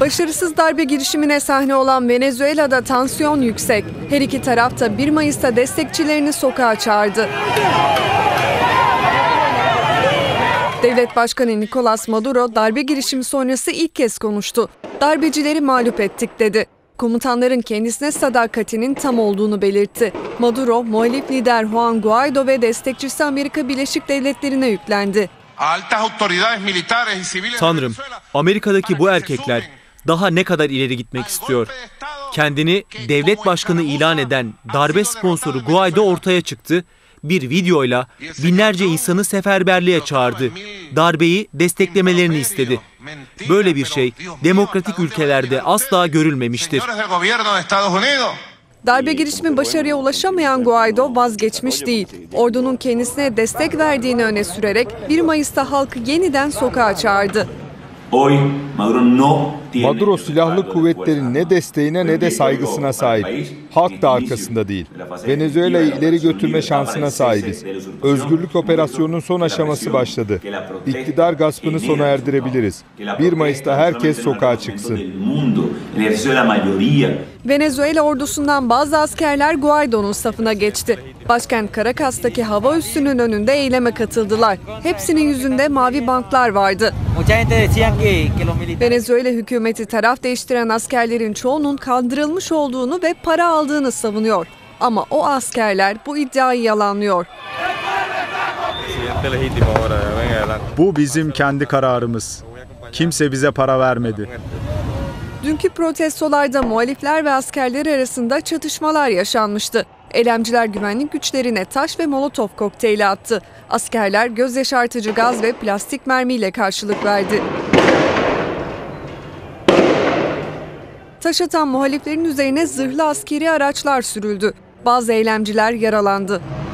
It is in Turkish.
Başarısız darbe girişimine sahne olan Venezuela'da tansiyon yüksek. Her iki taraf da 1 Mayıs'ta destekçilerini sokağa çağırdı. Devlet Başkanı Nicolas Maduro darbe girişimi sonrası ilk kez konuştu. Darbecileri mağlup ettik dedi. Komutanların kendisine sadakatinin tam olduğunu belirtti. Maduro, muhalif lider Juan Guaidó ve destekçisi Amerika Birleşik Devletleri'ne yüklendi. Tanrım, Amerika'daki bu erkekler daha ne kadar ileri gitmek istiyor? Kendini devlet başkanı ilan eden darbe sponsoru Guaidó ortaya çıktı. Bir videoyla binlerce insanı seferberliğe çağırdı. Darbeyi desteklemelerini istedi. Böyle bir şey demokratik ülkelerde asla görülmemiştir. Darbe girişimi başarıya ulaşamayan Guaidó vazgeçmiş değil. Ordunun kendisine destek verdiğini öne sürerek 1 Mayıs'ta halkı yeniden sokağa çağırdı. Maduro silahlı kuvvetlerin ne desteğine ne de saygısına sahip. Halk da arkasında değil. Venezuela'yı ileri götürme şansına sahibiz. Özgürlük operasyonunun son aşaması başladı. İktidar gaspını sona erdirebiliriz. 1 Mayıs'ta herkes sokağa çıksın. Venezuela ordusundan bazı askerler Guaidó'nun safına geçti. Başkent Caracas'taki hava üssünün önünde eyleme katıldılar. Hepsinin yüzünde mavi bantlar vardı. Venezuela hükümeti taraf değiştiren askerlerin çoğunun kandırılmış olduğunu ve para aldığını savunuyor. Ama o askerler bu iddiayı yalanlıyor. Bu bizim kendi kararımız. Kimse bize para vermedi. Dünkü protestolarda muhalifler ve askerler arasında çatışmalar yaşanmıştı. Eylemciler güvenlik güçlerine taş ve molotof kokteyli attı. Askerler göz yaşartıcı gaz ve plastik mermiyle karşılık verdi. Taş atan muhaliflerin üzerine zırhlı askeri araçlar sürüldü. Bazı eylemciler yaralandı.